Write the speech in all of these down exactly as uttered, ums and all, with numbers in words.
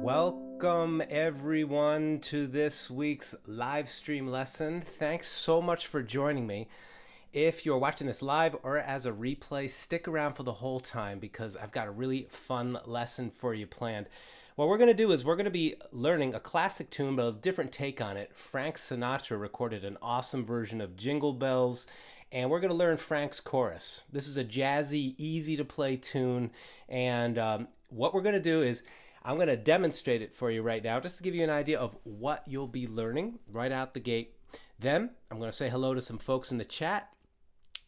Welcome everyone to this week's live stream lesson. Thanks so much for joining me. If you're watching this live or as a replay, stick around for the whole time because I've got a really fun lesson for you planned. What we're going to do is we're going to be learning a classic tune, but a different take on it. Frank Sinatra recorded an awesome version of Jingle Bells, and we're going to learn Frank's chorus. This is a jazzy, easy-to-play tune, and um, what we're going to do is I'm going to demonstrate it for you right now just to give you an idea of what you'll be learning right out the gate. Then I'm going to say hello to some folks in the chat,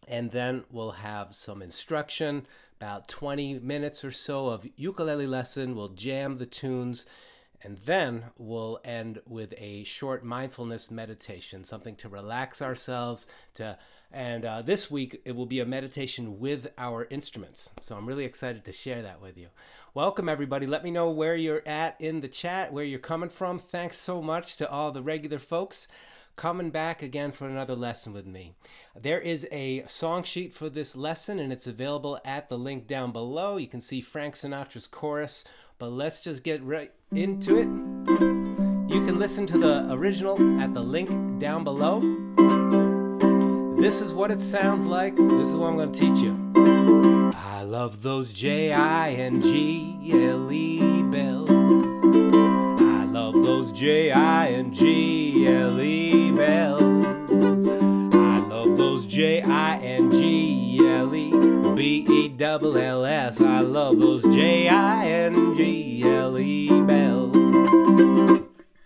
and then we'll have some instruction, about twenty minutes or so of ukulele lesson. We'll jam the tunes, and then we'll end with a short mindfulness meditation, something to relax ourselves to. And uh, this week, it will be a meditation with our instruments. So I'm really excited to share that with you. Welcome, everybody. Let me know where you're at in the chat, where you're coming from. Thanks so much to all the regular folks coming back again for another lesson with me. There is a song sheet for this lesson, and it's available at the link down below. You can see Frank Sinatra's chorus, but let's just get right into it. You can listen to the original at the link down below. This is what it sounds like. This is what I'm going to teach you. I love those J I N G L E bells. Love those J I N G L E bells. I love those J I N G L E B E double L S. I love those J I N G L E bells.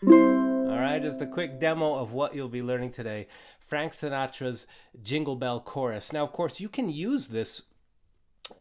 Alright, just a quick demo of what you'll be learning today. Frank Sinatra's Jingle Bell Chorus. Now, of course, you can use this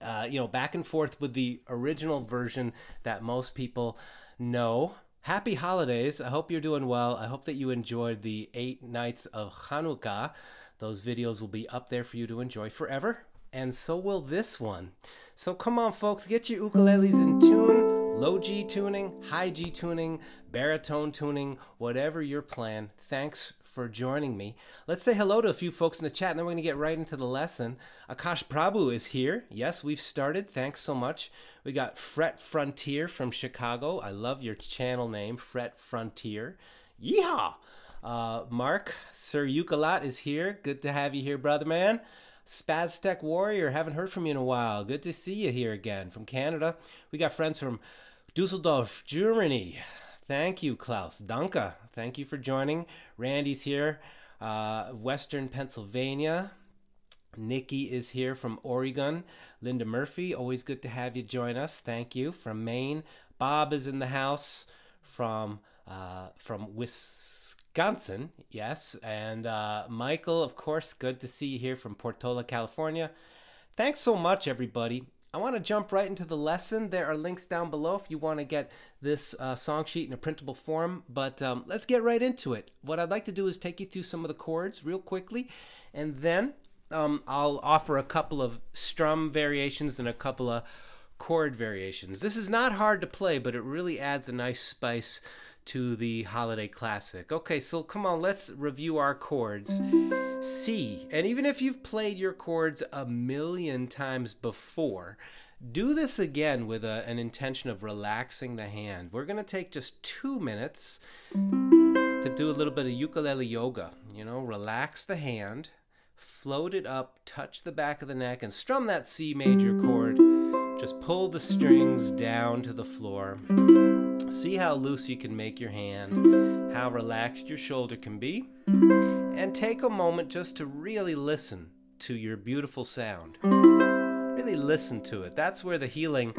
uh, you know, back and forth with the original version that most people know. Happy holidays. I hope you're doing well. I hope that you enjoyed the eight nights of Hanukkah. Those videos will be up there for you to enjoy forever, and so will this one. So come on, folks, get your ukuleles in tune. Low G tuning, high G tuning, baritone tuning, whatever your plan. Thanks for joining me. Let's say hello to a few folks in the chat, and then we're going to get right into the lesson. Akash Prabhu is here. Yes, we've started. Thanks so much. We got Fret Frontier from Chicago. I love your channel name, Fret Frontier. Yeehaw! Uh, Mark Sir Yucalot is here. Good to have you here, brother man. Spaztech Warrior, haven't heard from you in a while. Good to see you here again from Canada. We got friends from Dusseldorf, Germany. Thank you, Klaus. Danke. Thank you for joining. Randy's here, uh, Western Pennsylvania. Nikki is here from Oregon. Linda Murphy, always good to have you join us. Thank you. From Maine. Bob is in the house from uh, from Wisconsin. Yes. And uh, Michael, of course, good to see you here from Portola, California. Thanks so much, everybody. I want to jump right into the lesson. There are links down below if you want to get this uh, song sheet in a printable form, but um, let's get right into it. What I'd like to do is take you through some of the chords real quickly, and then Um, I'll offer a couple of strum variations and a couple of chord variations. This is not hard to play, but it really adds a nice spice to the holiday classic. Okay, so come on, let's review our chords. C, and even if you've played your chords a million times before, do this again with a, an intention of relaxing the hand. We're going to take just two minutes to do a little bit of ukulele yoga. You know, relax the hand. Float it up, touch the back of the neck, and strum that C major chord. Just pull the strings down to the floor. See how loose you can make your hand, how relaxed your shoulder can be, and take a moment just to really listen to your beautiful sound. Really listen to it. That's where the healing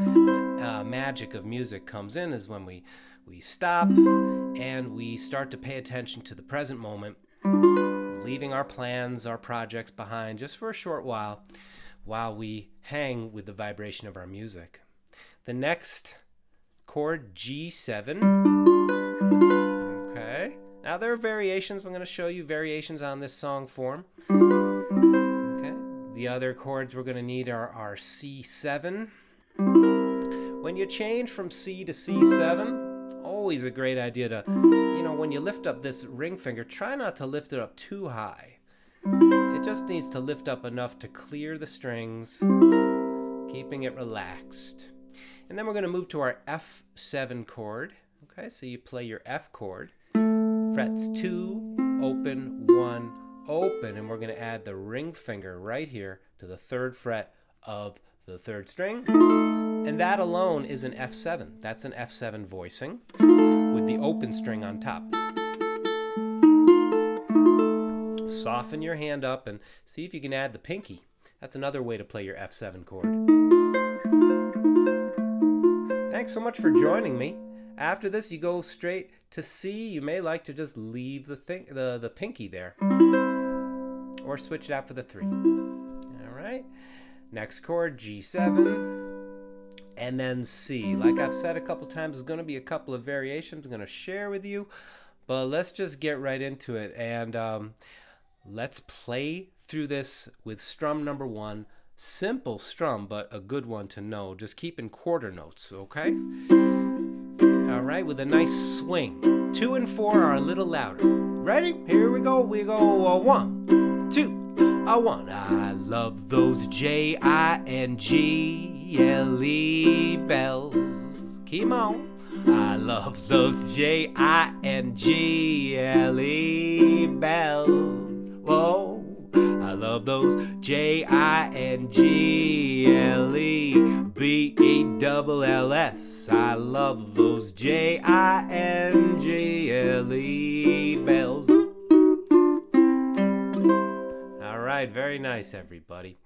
uh, magic of music comes in, is when we, we stop and we start to pay attention to the present moment, leaving our plans, our projects behind just for a short while, while we hang with the vibration of our music. The next chord, G seven. Okay. Now there are variations. I'm going to show you variations on this song form. Okay. The other chords we're going to need are our C seven. When you change from C to C seven, always a great idea to, you know, when you lift up this ring finger, try not to lift it up too high. It just needs to lift up enough to clear the strings, keeping it relaxed. And then we're going to move to our F seven chord. Okay, so you play your F chord. Frets two, open, one, open. And we're going to add the ring finger right here to the third fret of the third string. And that alone is an F seven. That's an F seven voicing with the open string on top. Soften your hand up and see if you can add the pinky. That's another way to play your F seven chord. Thanks so much for joining me. After this, you go straight to C. You may like to just leave the, thing, the, the pinky there or switch it out for the three. All right. Next chord, G seven, and then C. Like I've said a couple times, there's going to be a couple of variations I'm going to share with you, but let's just get right into it. And um, let's play through this with strum number one. Simple strum, but a good one to know. Just keep in quarter notes, okay? All right, with a nice swing. Two and four are a little louder. Ready? Here we go. We go a one, two, a one. I love those J I N G L E bells. Keep on. I love those J I N G L E bells. Whoa. I love those J I N G L E B E double L S. I love those J I N G L E bells. All right, very nice, everybody.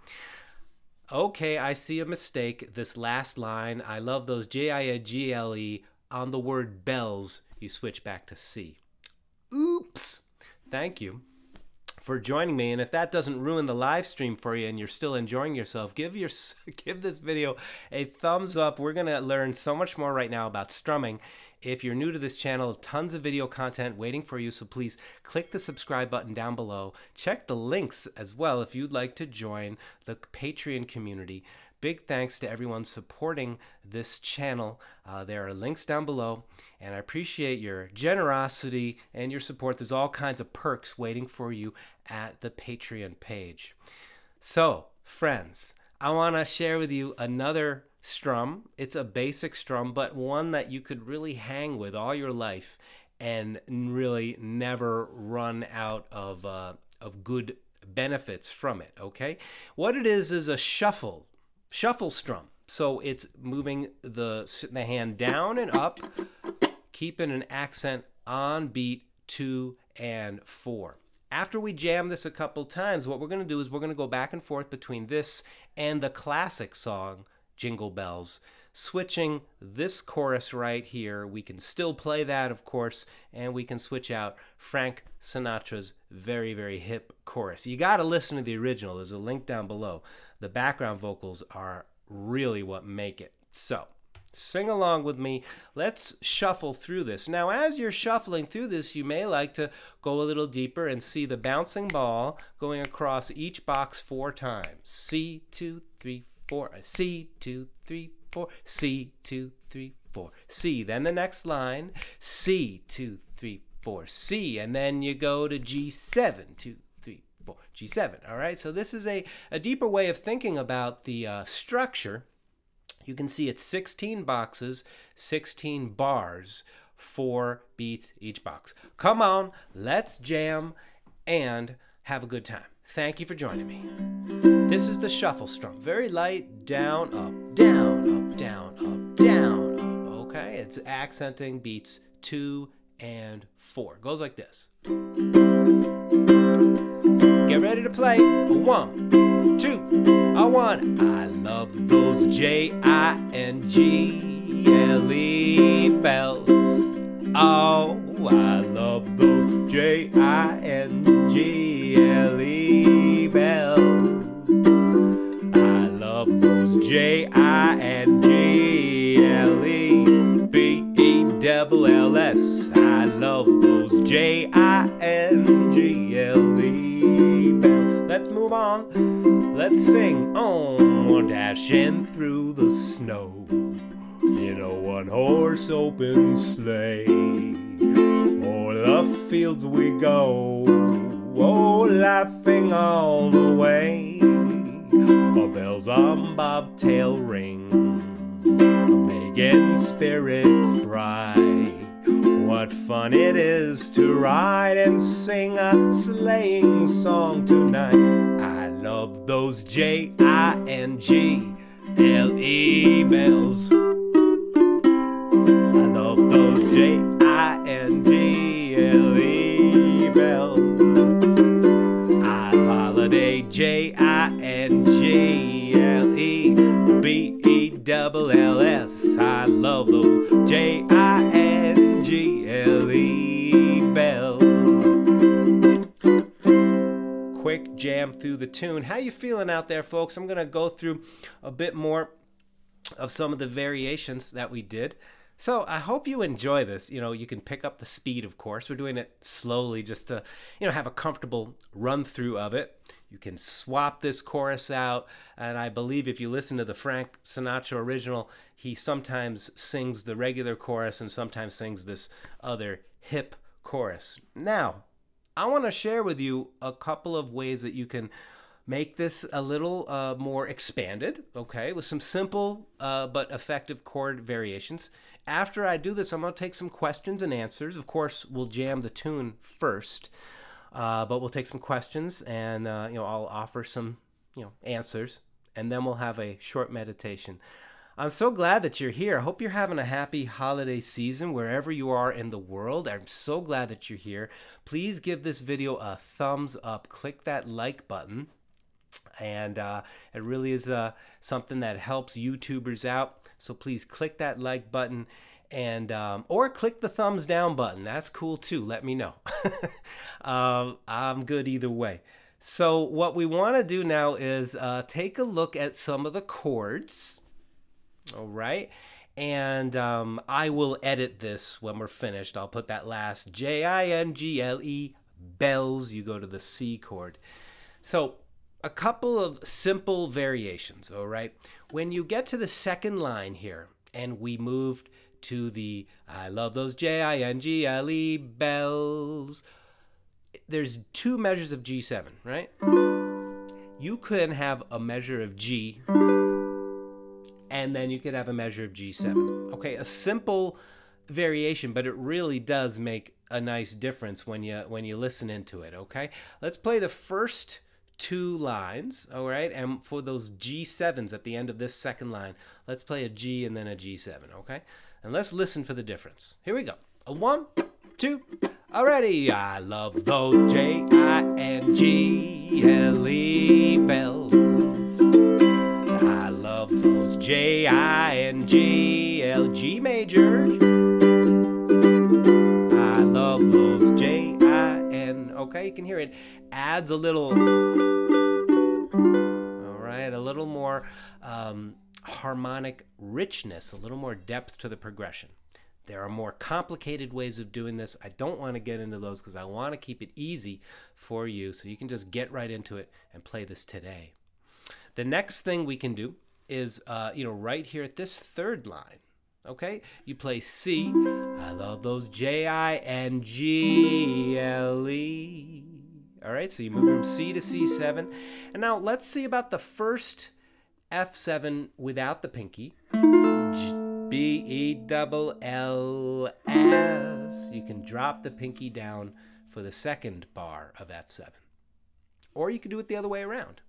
Okay, I see a mistake. This last line, I love those J I N G L E, on the word bells, you switch back to C. Oops! Thank you for joining me, and if that doesn't ruin the live stream for you and you're still enjoying yourself, give your give this video a thumbs up. We're gonna learn so much more right now about strumming. If you're new to this channel, tons of video content waiting for you, so please click the subscribe button down below. Check the links as well if you'd like to join the Patreon community. Big thanks to everyone supporting this channel. Uh, there are links down below, and I appreciate your generosity and your support. There's all kinds of perks waiting for you at the Patreon page. So, friends, I want to share with you another strum. It's a basic strum, but one that you could really hang with all your life and really never run out of, uh, of good benefits from it, okay? What it is is a shuffle. Shuffle strum, so it's moving the, the hand down and up, keeping an accent on beat two and four. After we jam this a couple times, what we're going to do is we're going to go back and forth between this and the classic song, Jingle Bells, switching this chorus right here. We can still play that, of course, and we can switch out Frank Sinatra's very, very hip chorus. You got to listen to the original. There's a link down below. The background vocals are really what make it. So sing along with me. Let's shuffle through this. Now, as you're shuffling through this, you may like to go a little deeper and see the bouncing ball going across each box four times. C, two, three, four. C, two, three, four. C, two, three, four. C. Then the next line. C, two, three, four. C. And then you go to G seven, two, G seven. All right, so this is a, a deeper way of thinking about the uh, structure. You can see it's sixteen boxes, sixteen bars, four beats each box. Come on, let's jam and have a good time. Thank you for joining me. This is the shuffle strum. Very light, down, up, down, up, down, up, down, up. Okay, it's accenting beats two and four. It goes like this. Get ready to play. A one, two, a one. I love those J I N G L E bells. Oh, I love those J I N G L E bells. I love those J I N G L E B E double L S. I love those J I N G L E. Let's move on. Let's sing on. We're dashing through the snow in a one-horse open sleigh. O'er the fields we go, oh, laughing all the way. Our bells on bobtail ring. getting spirits bright. What fun it is to ride and sing a sleighing song tonight. I love those J I N G L E bells. I love those J I N G L E bells. I holiday J I N G L E B E double L S. I love those J I N G L E bells. Quick jam through the tune. How you feeling out there, folks? I'm going to go through a bit more of some of the variations that we did. So I hope you enjoy this. You know, you can pick up the speed, of course. We're doing it slowly just to, you know, have a comfortable run through of it. You can swap this chorus out, and I believe if you listen to the Frank Sinatra original, he sometimes sings the regular chorus and sometimes sings this other hip chorus. Now, I want to share with you a couple of ways that you can make this a little uh, more expanded, okay, with some simple uh, but effective chord variations. After I do this, I'm going to take some questions and answers. Of course, we'll jam the tune first. Uh, but we'll take some questions, and uh, you know, I'll offer some, you know, answers, and then we'll have a short meditation. I'm so glad that you're here. I hope you're having a happy holiday season wherever you are in the world. I'm so glad that you're here. Please give this video a thumbs up. Click that like button, and uh, it really is uh, something that helps YouTubers out. So please click that like button. And um, or click the thumbs down button. That's cool too. Let me know. um, I'm good either way. So what we want to do now is uh, take a look at some of the chords. All right. And um, I will edit this when we're finished. I'll put that last J I N G L E bells. You go to the C chord. So a couple of simple variations. All right. When you get to the second line here and we moved to the I love those J I N G L E bells, there's two measures of G seven, right? You could have a measure of G, and then you could have a measure of G seven. Okay, a simple variation, but it really does make a nice difference when you when you listen into it, okay? Let's play the first two lines, all right? And for those G sevens at the end of this second line, let's play a G and then a G seven, okay? And let's listen for the difference. Here we go. A one, two, already. I love those J I N G L E bells. I love those J I N G L G major. I love those J I N. Okay, you can hear it. Adds a little, all right, a little more um, harmonic richness, a little more depth to the progression. There are more complicated ways of doing this. I don't want to get into those because I want to keep it easy for you so you can just get right into it and play this today. The next thing we can do is, uh, you know, right here at this third line, okay? You play C. I love those J I N G L E. All right, so you move from C to C seven. And now let's see about the first F seven without the pinky. B E double L S. You can drop the pinky down for the second bar of F seven. Or you can do it the other way around.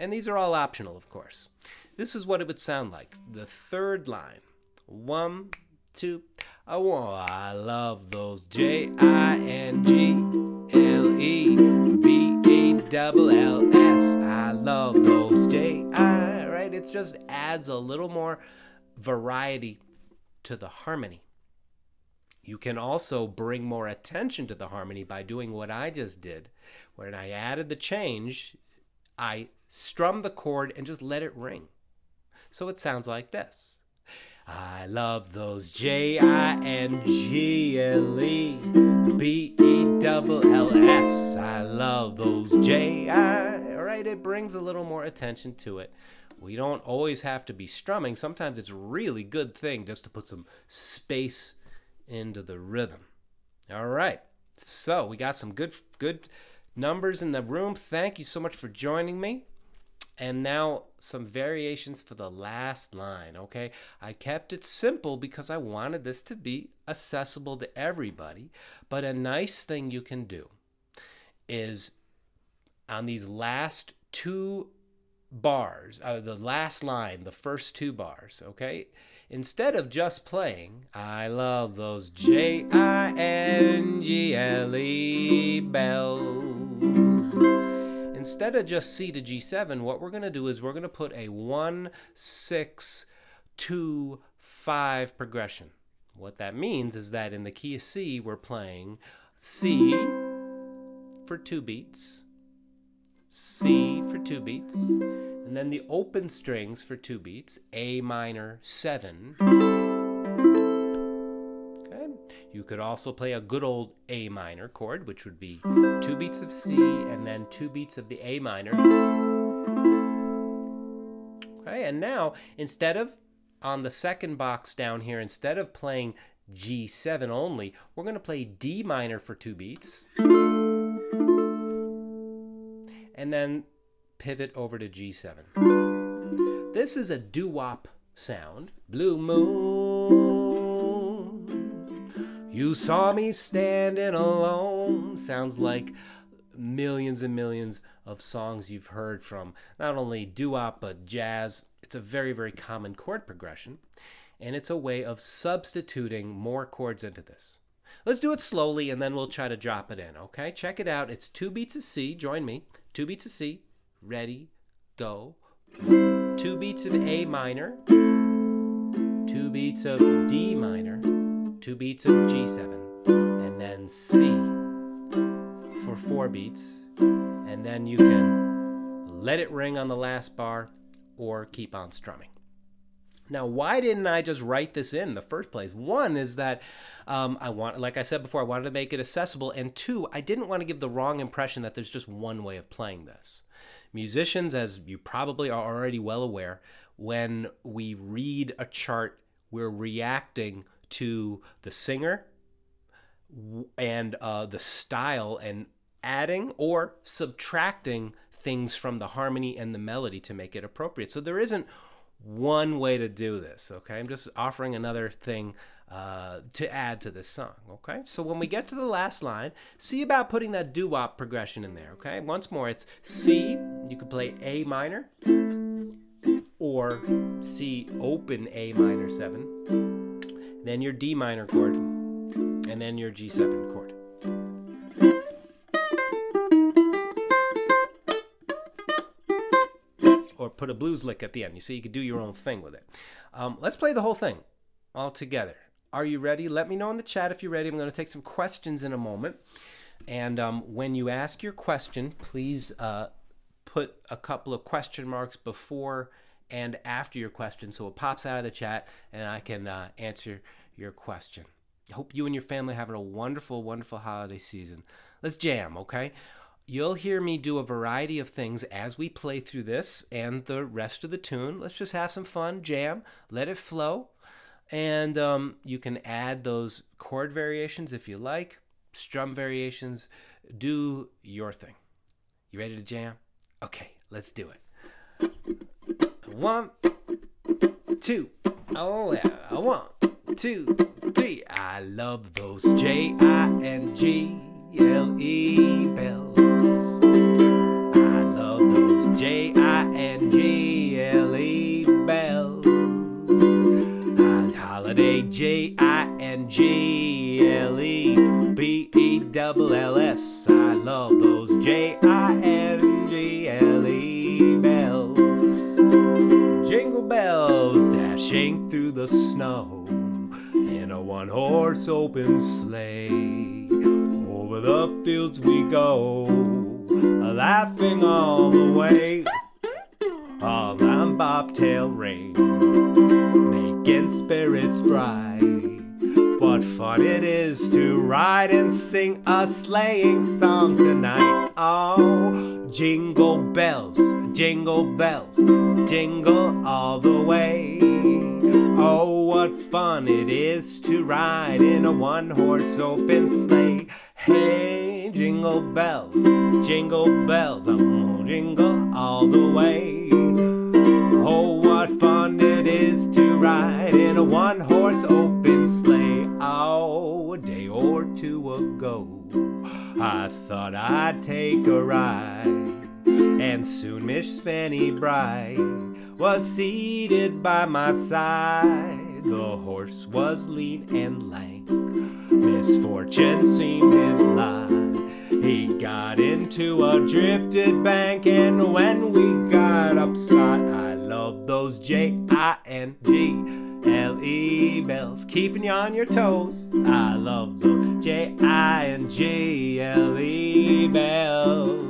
And these are all optional, of course. This is what it would sound like. The third line. One, two, a one. I love those J I N G L E B E double L S. I love those J I N G L E. It just adds a little more variety to the harmony. You can also bring more attention to the harmony by doing what I just did. When I added the change, I strummed the chord and just let it ring. So it sounds like this. I love those J I N G L E B E double L S. I love those J I. All right, it brings a little more attention to it. We don't always have to be strumming. Sometimes it's a really good thing just to put some space into the rhythm. All right. So we got some good good numbers in the room. Thank you so much for joining me. And now some variations for the last line, okay? I kept it simple because I wanted this to be accessible to everybody. But a nice thing you can do is on these last two bars, uh, the last line, the first two bars, okay? Instead of just playing, I love those J I N G L E bells. Instead of just C to G seven, what we're going to do is we're going to put a one, six, two, five progression. What that means is that in the key of C, we're playing C for two beats, C for two beats, and then the open strings for two beats, A minor seven. Okay. You could also play a good old A minor chord, which would be two beats of C and then two beats of the A minor. Okay, and now instead of on the second box down here, instead of playing G seven only, we're going to play D minor for two beats. And then pivot over to G seven. This is a doo-wop sound. Blue moon, you saw me standing alone. Sounds like millions and millions of songs you've heard from not only doo-wop but jazz. It's a very, very common chord progression, and it's a way of substituting more chords into this. Let's do it slowly, and then we'll try to drop it in, okay? Check it out. It's two beats of C. Join me. Two beats of C. Ready, go. Two beats of A minor. Two beats of D minor. Two beats of G seven. And then C for four beats. And then you can let it ring on the last bar or keep on strumming. Now, why didn't I just write this in the first place? One is that um, I want, like I said before, I wanted to make it accessible. And two, I didn't want to give the wrong impression that there's just one way of playing this. Musicians, as you probably are already well aware, when we read a chart, we're reacting to the singer and uh, the style and adding or subtracting things from the harmony and the melody to make it appropriate. So there isn't one way to do this, okay? I'm just offering another thing uh, to add to this song, okay? So when we get to the last line, see about putting that doo-wop progression in there, okay? Once more, it's C, you can play A minor, or C open A minor seven, then your D minor chord, and then your G seven chord. Or put a blues lick at the end. You see, you could do your own thing with it. Um, let's play the whole thing all together. Are you ready? Let me know in the chat if you're ready. I'm going to take some questions in a moment. And um, when you ask your question, please uh, put a couple of question marks before and after your question so it pops out of the chat and I can uh, answer your question. I hope you and your family are having a wonderful, wonderful holiday season. Let's jam, okay? You'll hear me do a variety of things as we play through this and the rest of the tune. Let's just have some fun, jam, let it flow. And um, you can add those chord variations if you like, strum variations, do your thing. You ready to jam? Okay, let's do it. One, two, oh yeah. One, two, three. I love those J I N G L E bells. I love those J I N G L E bells. A holiday J I N G L E B E double L S. I love those J I N G L E bells. Jingle bells dashing through the snow in a one-horse open sleigh. Over the fields we go, laughing all the way. All on bobtail ring, making spirits bright. What fun it is to ride and sing a sleighing song tonight. Oh, jingle bells, jingle bells, jingle all the way. Oh, what fun it is to ride in a one-horse open sleigh. Hey, jingle bells, jingle bells, I'm gonna jingle all the way. Oh, what fun it is to ride in a one-horse open sleigh. Oh, a day or two ago, I thought I'd take a ride, and soon Miss Fanny Bright was seated by my side. The horse was lean and lank, misfortune seemed his lot. He got into a drifted bank, and when we got upside, I love those J I N G L E bells, keeping you on your toes. I love those J I N G L E bells.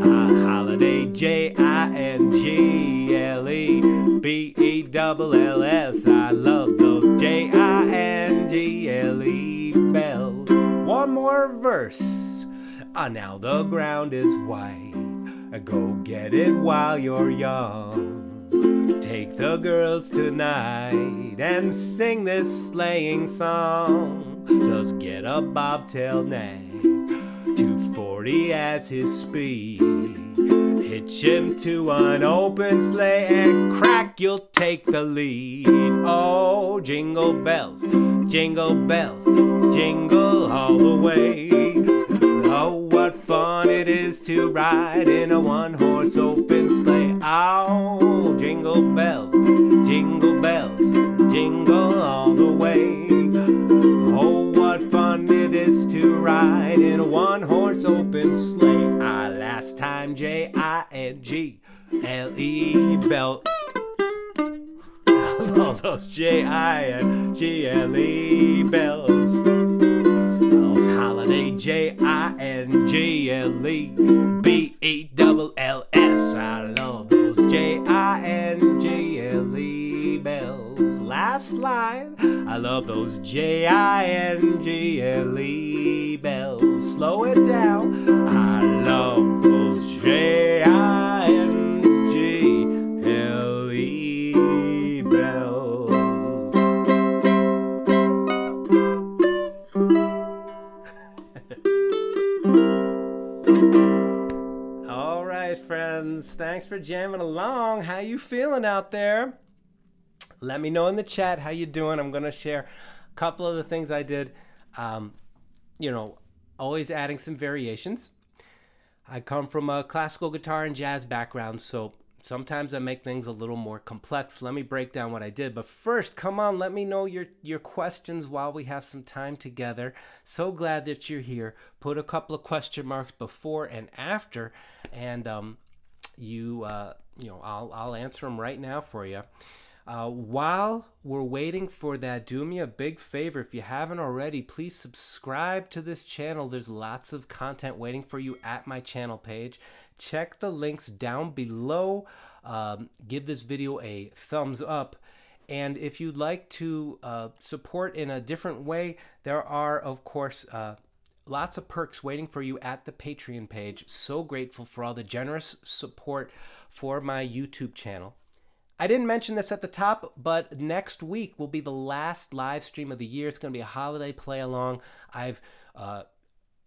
Holiday, J I N G L E, B E double L S. I love those J I N G L E bells. One more verse. Ah, now the ground is white. Go get it while you're young. Take the girls tonight and sing this sleighing song. Just get a bobtail nag, two forty as his speed. Hitch him to an open sleigh, and crack, you'll take the lead. Oh, jingle bells, jingle bells, jingle all the way. Oh, what fun it is to ride in a one-horse open sleigh. Oh, jingle bells, jingle bells, jingle all the way. Oh, what fun it is to ride in a one-horse open sleigh. Ah, last time, J I N G L E belt. All those J I N G L E bells. Those holiday J I N G L E, B E double L S. I love those J I N G L E bells. Last line. I love those J I N G L E bells. Slow it down. I love those J I N G L E bells. All right, friends. Thanks for jamming along. How you feeling out there? Let me know in the chat how you doing. I'm going to share a couple of the things I did. Um, you know, always adding some variations. I come from a classical guitar and jazz background, so sometimes I make things a little more complex. Let me break down what I did. But first, come on, let me know your, your questions while we have some time together. So glad that you're here. Put a couple of question marks before and after, and um, you, uh, you know, I'll, I'll answer them right now for you. Uh, while we're waiting for that, do me a big favor. If you haven't already, please subscribe to this channel. There's lots of content waiting for you at my channel page. Check the links down below. Um, give this video a thumbs up. And if you'd like to uh, support in a different way, there are, of course, uh, lots of perks waiting for you at the Patreon page. So grateful for all the generous support for my YouTube channel. I didn't mention this at the top, but next week will be the last live stream of the year. It's going to be a holiday play along. I've uh,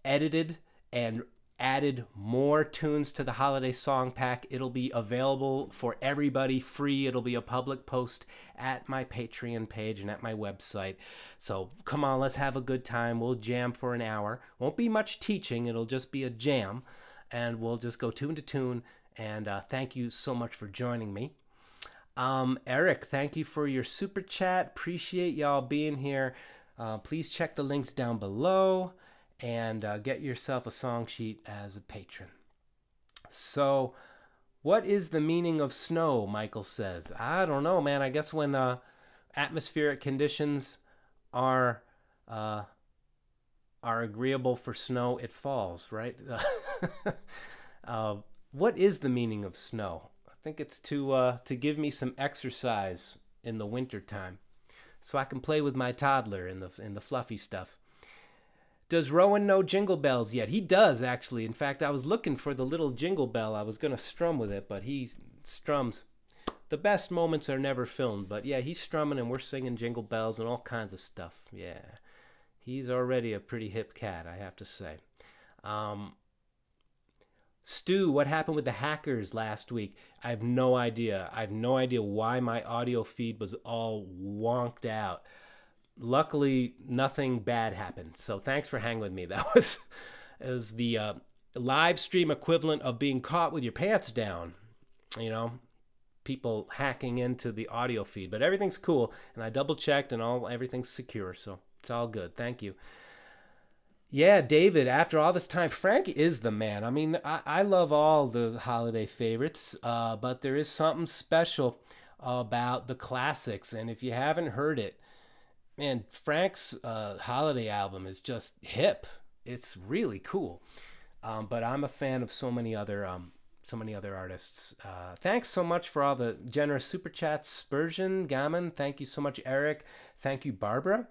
edited and added more tunes to the holiday song pack. It'll be available for everybody free. It'll be a public post at my Patreon page and at my website. So come on, let's have a good time. We'll jam for an hour. Won't be much teaching. It'll just be a jam, and we'll just go tune to tune. And uh, thank you so much for joining me. Um, Eric, thank you for your super chat. Appreciate y'all being here. Uh, please check the links down below and uh, get yourself a song sheet as a patron. So, what is the meaning of snow, Michael says? I don't know, man. I guess when uh, atmospheric conditions are, uh, are agreeable for snow, it falls, right? uh, what is the meaning of snow? I think it's to uh, to give me some exercise in the winter time, so I can play with my toddler in the in the fluffy stuff. Does Rowan know Jingle Bells yet? He does, actually. In fact, I was looking for the little jingle bell. I was gonna strum with it, but he strums. The best moments are never filmed, but yeah, he's strumming and we're singing Jingle Bells and all kinds of stuff. Yeah, he's already a pretty hip cat, I have to say. Um, Stu, what happened with the hackers last week? I have no idea. I have no idea why my audio feed was all wonked out. Luckily, nothing bad happened. So thanks for hanging with me. That was, it was the uh, live stream equivalent of being caught with your pants down. You know, people hacking into the audio feed. But everything's cool, and I double checked, and all everything's secure. So it's all good. Thank you. Yeah, David, after all this time, Frank is the man. I mean, I, I love all the holiday favorites, uh, but there is something special about the classics. And if you haven't heard it, man, Frank's uh, holiday album is just hip. It's really cool. Um, but I'm a fan of so many other um, so many other artists. Uh, thanks so much for all the generous super chats. Spurgeon Gammon, thank you so much, Eric. Thank you, Barbara,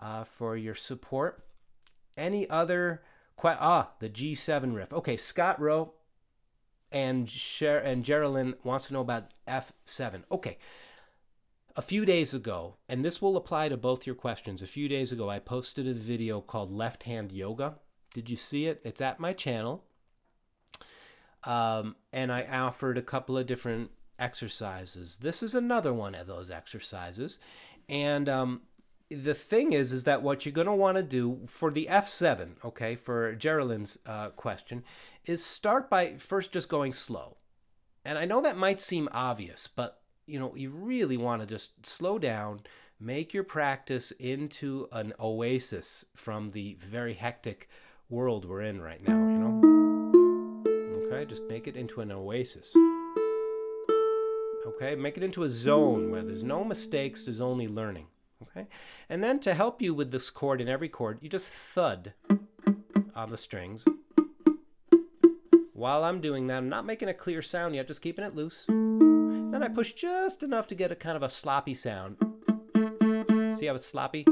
uh, for your support. Any other questions? Ah, the G seven riff. Okay, Scott Rowe and Cher and Geraldine wants to know about F seven. Okay, a few days ago, and this will apply to both your questions. A few days ago, I posted a video called Left Hand Yoga. Did you see it? It's at my channel. Um, and I offered a couple of different exercises. This is another one of those exercises. And um, the thing is, is that what you're going to want to do for the F seven, okay, for Geraldine's uh, question, is start by first just going slow. And I know that might seem obvious, but, you know, you really want to just slow down, make your practice into an oasis from the very hectic world we're in right now, you know? Okay, just make it into an oasis. Okay, make it into a zone where there's no mistakes, there's only learning. Okay, and then to help you with this chord and every chord, you just thud on the strings. While I'm doing that, I'm not making a clear sound yet, just keeping it loose. Then I push just enough to get a kind of a sloppy sound. See how it's sloppy?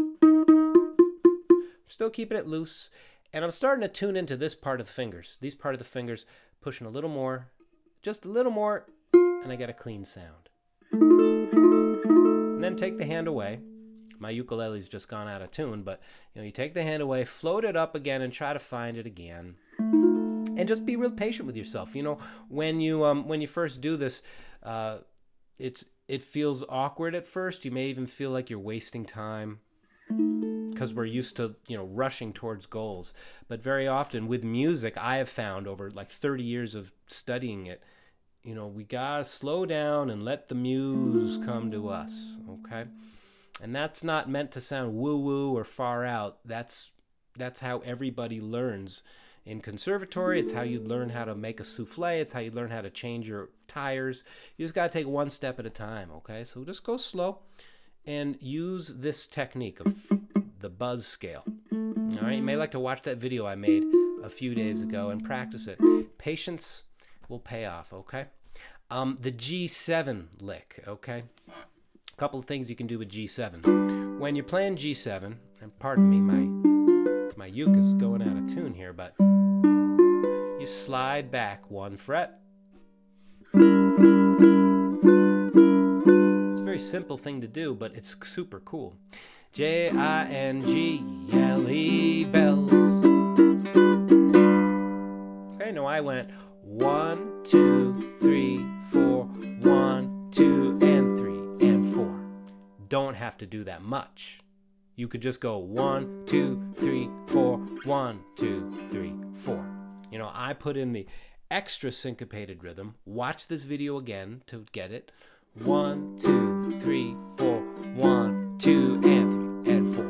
Still keeping it loose, and I'm starting to tune into this part of the fingers. These part of the fingers, pushing a little more, just a little more, and I get a clean sound. And then take the hand away. My ukulele's just gone out of tune, but you know, you take the hand away, float it up again, and try to find it again. And just be real patient with yourself. You know, when you um, when you first do this, uh, it's it feels awkward at first. You may even feel like you're wasting time because we're used to, you know, rushing towards goals. But very often with music, I have found over like thirty years of studying it, you know, we gotta slow down and let the muse come to us. Okay. And that's not meant to sound woo-woo or far out. That's that's how everybody learns in conservatory. It's how you learn how to make a souffle. It's how you learn how to change your tires. You just got to take one step at a time, okay? So just go slow and use this technique of the buzz scale. All right, you may like to watch that video I made a few days ago and practice it. Patience will pay off, okay? Um, the G seven lick, okay? Couple of things you can do with G seven. When you're playing G seven, and pardon me, my, my uke is going out of tune here, but you slide back one fret. It's a very simple thing to do, but it's super cool. J I N G L E bells. Okay, now I went one, two, three, four, one, two, and three. Don't have to do that much. You could just go one, two, three, four, one, two, three, four. You know, I put in the extra syncopated rhythm. Watch this video again to get it. One, two, three, four, one, two, and three, and four.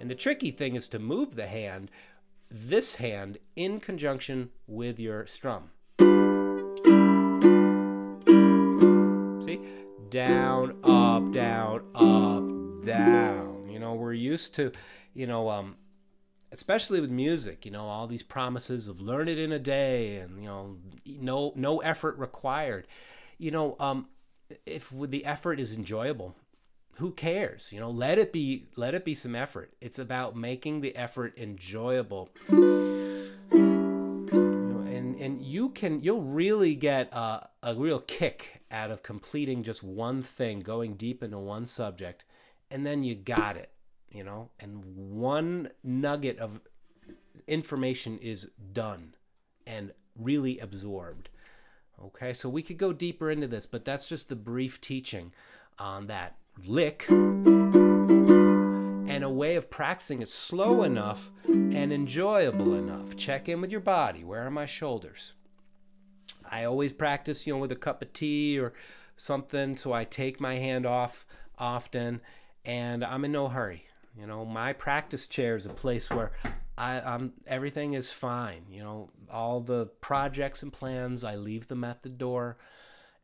And the tricky thing is to move the hand, this hand, in conjunction with your strum. See? Down, up, down, up, down. You know, we're used to, you know, um, especially with music, you know, all these promises of learn it in a day and, you know, no, no effort required. You know, um, if the effort is enjoyable, who cares? You know, let it be, let it be some effort. It's about making the effort enjoyable. And you can, you'll really get uh, a real kick out of completing just one thing, going deep into one subject, and then you got it, you know? And one nugget of information is done and really absorbed. Okay, so we could go deeper into this, but that's just the brief teaching on that lick and a way of practicing it slow enough and enjoyable enough. Check in with your body. Where are my shoulders? I always practice, you know, with a cup of tea or something, so I take my hand off often, and I'm in no hurry. You know, my practice chair is a place where I, I'm, everything is fine. You know, all the projects and plans, I leave them at the door,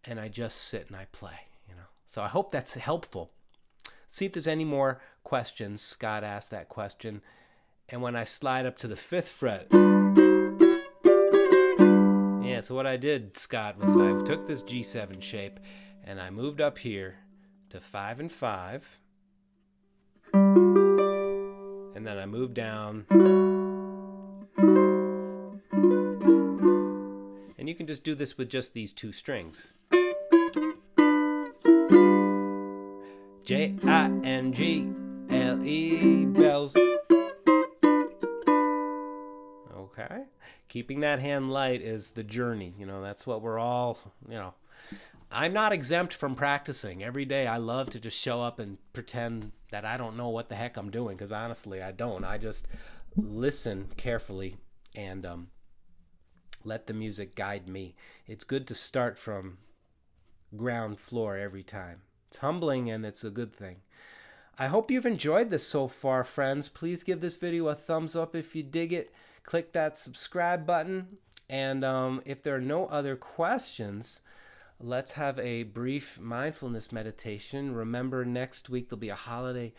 and I just sit and I play, you know. So I hope that's helpful. See if there's any more questions. Scott asked that question. And when I slide up to the fifth fret. Yeah, so what I did, Scott, was I took this G seven shape, and I moved up here to five and five. And then I move down. And you can just do this with just these two strings. J I N G L E, bells. Okay. Keeping that hand light is the journey. You know, that's what we're all, you know. I'm not exempt from practicing. Every day I love to just show up and pretend that I don't know what the heck I'm doing, because honestly, I don't. I just listen carefully and um, let the music guide me. It's good to start from ground floor every time. It's humbling and it's a good thing. I hope you've enjoyed this so far, friends. Please give this video a thumbs up if you dig it. Click that subscribe button. And um, if there are no other questions, let's have a brief mindfulness meditation. Remember, next week there'll be a holiday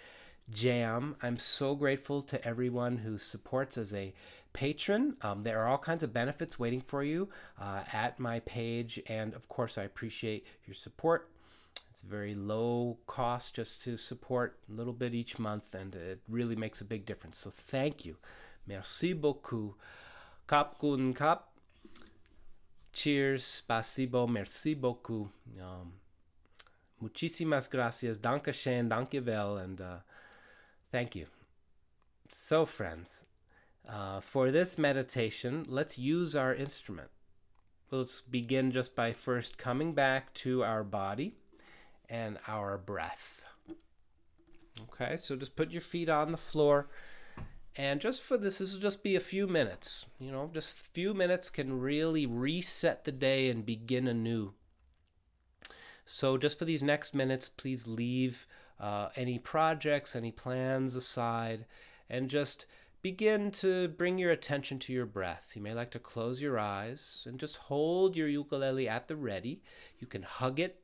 jam. I'm so grateful to everyone who supports as a patron. Um, there are all kinds of benefits waiting for you uh, at my page. And of course, I appreciate your support. It's very low cost just to support a little bit each month, and it really makes a big difference. So thank you. Merci beaucoup. Kap kun kap. Cheers, spasibo, merci beaucoup, um, muchísimas gracias, danke schön, danke well, and uh, thank you. So friends, uh, for this meditation, let's use our instrument. Let's begin just by first coming back to our body and our breath. Okay, so just put your feet on the floor. And just for this, this will just be a few minutes, you know, just a few minutes can really reset the day and begin anew. So just for these next minutes, please leave uh, any projects, any plans aside, and just begin to bring your attention to your breath. You may like to close your eyes and just hold your ukulele at the ready. You can hug it.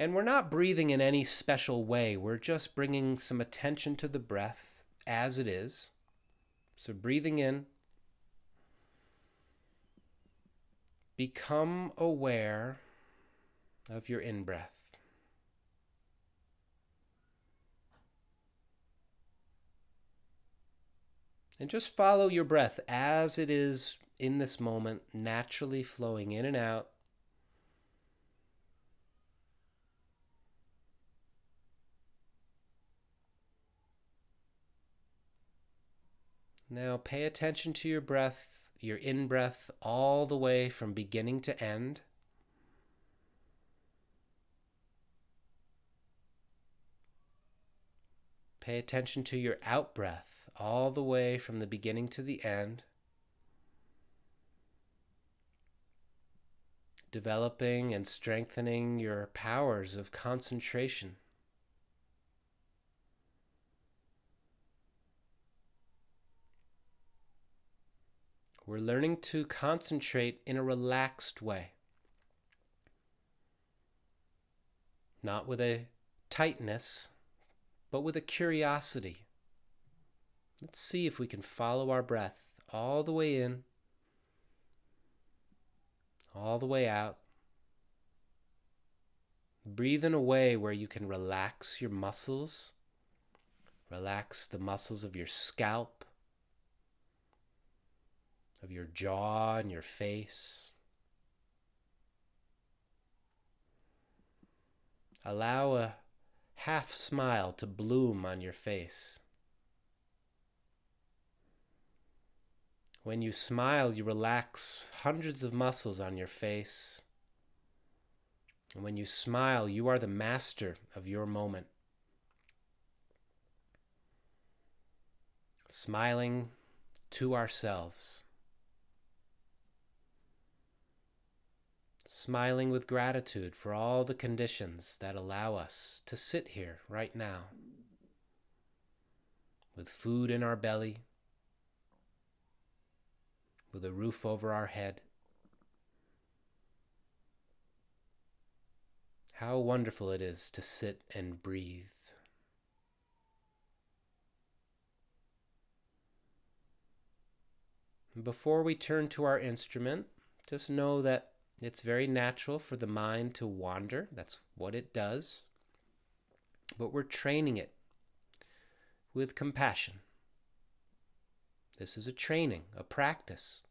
And we're not breathing in any special way. We're just bringing some attention to the breath as it is. So breathing in. Become aware of your in-breath. And just follow your breath as it is in this moment, naturally flowing in and out. Now pay attention to your breath, your in-breath, all the way from beginning to end. Pay attention to your out-breath, all the way from the beginning to the end. Developing and strengthening your powers of concentration. We're learning to concentrate in a relaxed way. Not with a tightness, but with a curiosity. Let's see if we can follow our breath all the way in, all the way out. Breathe in a way where you can relax your muscles, relax the muscles of your scalp, of your jaw and your face. Allow a half smile to bloom on your face. When you smile, you relax hundreds of muscles on your face. And when you smile, you are the master of your moment. Smiling to ourselves. Smiling with gratitude for all the conditions that allow us to sit here right now. With food in our belly. With a roof over our head. How wonderful it is to sit and breathe. Before we turn to our instrument, just know that it's very natural for the mind to wander. That's what it does. But we're training it with compassion. This is a training, a practice.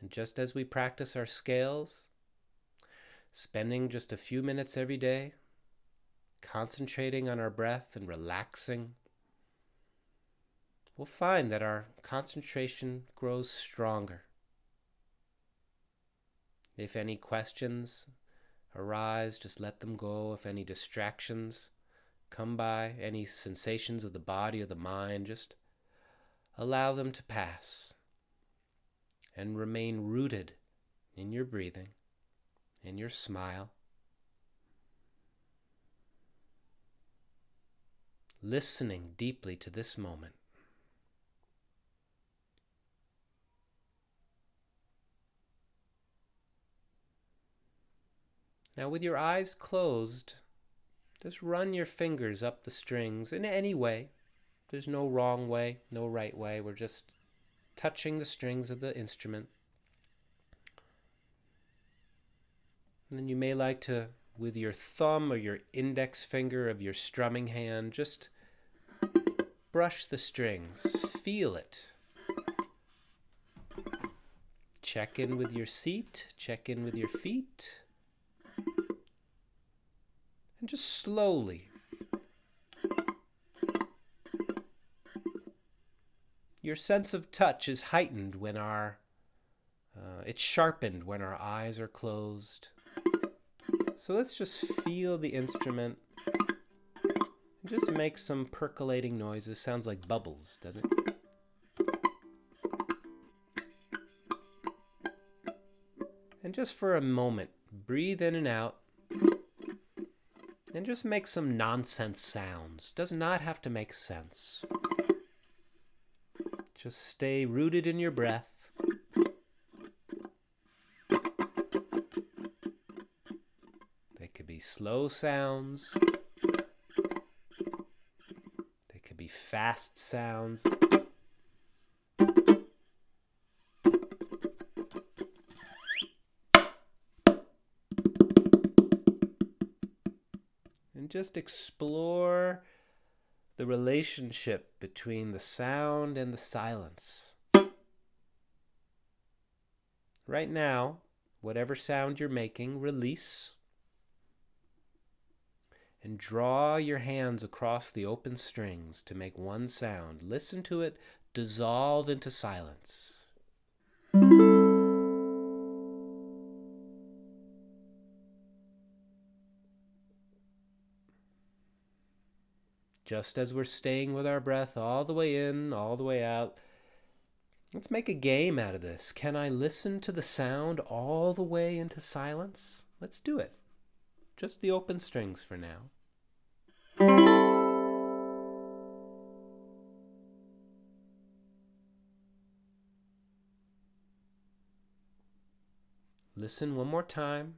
And just as we practice our scales, spending just a few minutes every day, concentrating on our breath and relaxing, we'll find that our concentration grows stronger. If any questions arise, just let them go. If any distractions come by, any sensations of the body or the mind, just allow them to pass and remain rooted in your breathing, in your smile. Listening deeply to this moment. Now, with your eyes closed, just run your fingers up the strings in any way. There's no wrong way, no right way. We're just touching the strings of the instrument. And then you may like to, with your thumb or your index finger of your strumming hand, just brush the strings. Feel it. Check in with your seat. Check in with your feet. And just slowly, your sense of touch is heightened when our, uh, it's sharpened when our eyes are closed. So let's just feel the instrument and just make some percolating noises. Sounds like bubbles, doesn't it? And just for a moment, breathe in and out. And just make some nonsense sounds. Does not have to make sense. Just stay rooted in your breath. They could be slow sounds. They could be fast sounds. Just explore the relationship between the sound and the silence. Right now, whatever sound you're making, release and draw your hands across the open strings to make one sound. Listen to it dissolve into silence. Just as we're staying with our breath all the way in, all the way out, let's make a game out of this. Can I listen to the sound all the way into silence? Let's do it. Just the open strings for now. Listen one more time.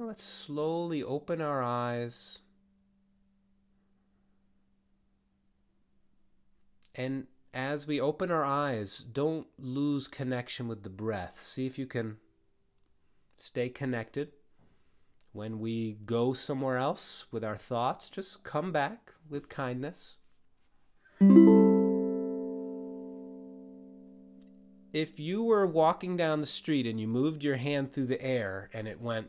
Let's slowly open our eyes and as we open our eyes, don't lose connection with the breath. See if you can stay connected. When we go somewhere else with our thoughts, just come back with kindness. If you were walking down the street and you moved your hand through the air and it went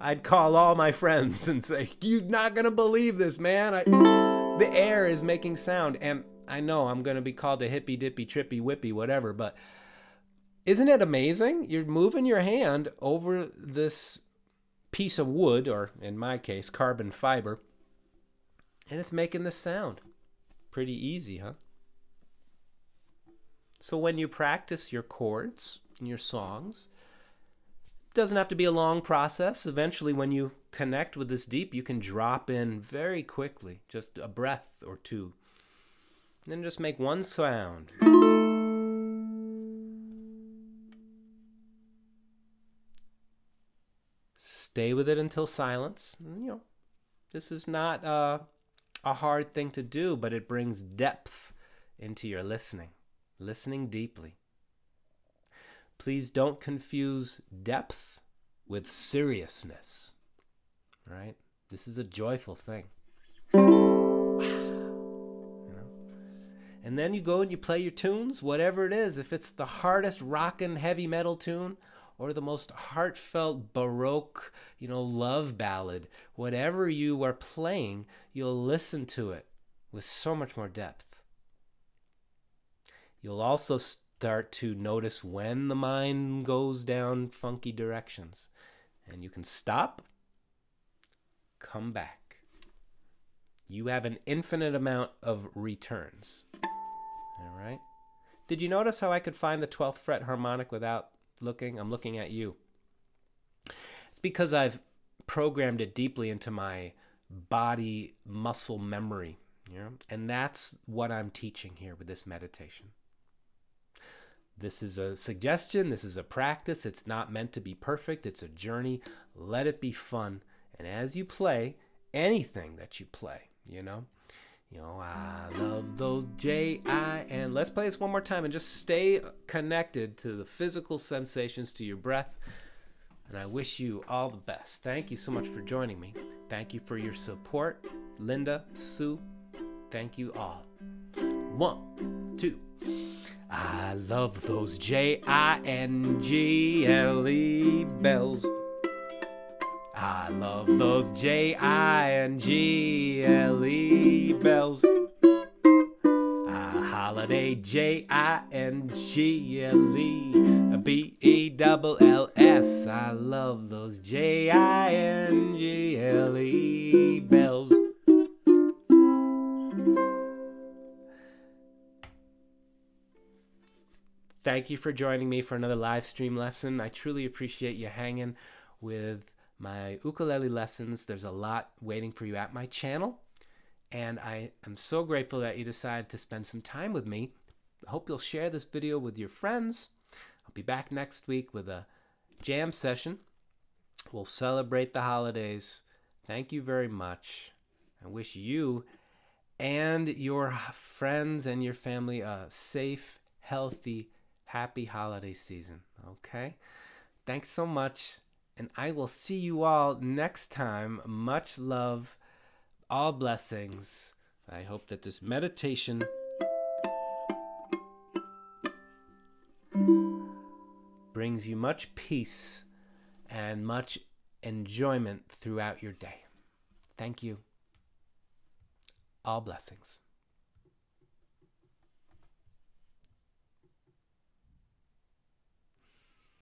I'd call all my friends and say, you're not gonna believe this, man. I, the air is making sound. And I know I'm gonna be called a hippy dippy trippy whippy whatever, but isn't it amazing? You're moving your hand over this piece of wood, or in my case, carbon fiber, and it's making this sound. Pretty easy, huh? So when you practice your chords and your songs, it doesn't have to be a long process. Eventually, when you connect with this deep, you can drop in very quickly, just a breath or two. And then just make one sound. Stay with it until silence. You know, this is not uh, a hard thing to do, but it brings depth into your listening. Listening deeply. Please don't confuse depth with seriousness. Right? This is a joyful thing. Wow. You know? And then you go and you play your tunes, whatever it is. If it's the hardest rockin' heavy metal tune, or the most heartfelt Baroque, you know, love ballad. Whatever you are playing, you'll listen to it with so much more depth. You'll also start to notice when the mind goes down funky directions. And you can stop, come back. You have an infinite amount of returns. All right? Did you notice how I could find the twelfth fret harmonic without looking? I'm looking at you. It's because I've programmed it deeply into my body muscle memory, you know? And that's what I'm teaching here with this meditation. This is a suggestion. This is a practice. It's not meant to be perfect. It's a journey. Let it be fun. And as you play, anything that you play, you know, you know, I love those J I and let's play this one more time and just stay connected to the physical sensations, to your breath. And I wish you all the best. Thank you so much for joining me. Thank you for your support. Linda, Sue, thank you all. One, two. I love those J I N G L E bells. I love those J I N G L E bells. A holiday J I N G L E B E double L S. I love those J I N G L E bells. Thank you for joining me for another live stream lesson. I truly appreciate you hanging with my ukulele lessons. There's a lot waiting for you at my channel. And I am so grateful that you decided to spend some time with me. I hope you'll share this video with your friends. I'll be back next week with a jam session. We'll celebrate the holidays. Thank you very much. I wish you and your friends and your family a safe, healthy, happy holiday season. Okay? Thanks so much. And I will see you all next time. Much love, all blessings. I hope that this meditation brings you much peace and much enjoyment throughout your day. Thank you. All blessings.